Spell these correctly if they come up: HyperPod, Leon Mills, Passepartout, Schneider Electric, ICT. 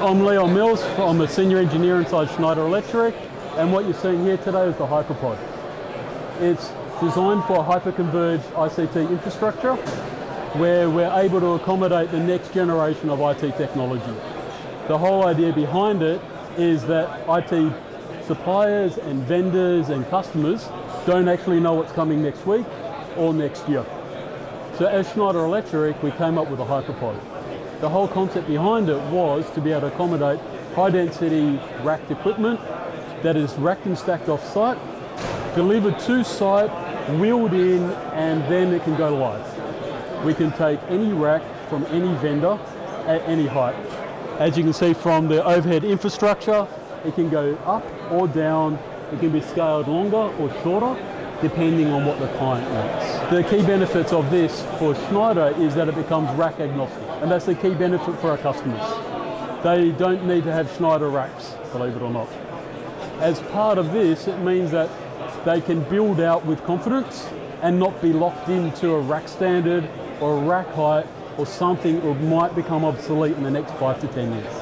I'm Leon Mills. I'm a senior engineer inside Schneider Electric, and what you're seeing here today is the HyperPod. It's designed for hyper-converged ICT infrastructure, where we're able to accommodate the next generation of IT technology. The whole idea behind it is that IT suppliers and vendors and customers don't actually know what's coming next week or next year. So as Schneider Electric, we came up with a HyperPod. The whole concept behind it was to be able to accommodate high-density racked equipment that is racked and stacked off-site, delivered to site, wheeled in, and then it can go live. We can take any rack from any vendor at any height. As you can see from the overhead infrastructure, it can go up or down. It can be scaled longer or shorter, depending on what the client wants. The key benefits of this for Schneider is that it becomes rack agnostic, and that's the key benefit for our customers. They don't need to have Schneider racks, believe it or not. As part of this, it means that they can build out with confidence and not be locked into a rack standard or a rack height or something that might become obsolete in the next 5 to 10 years.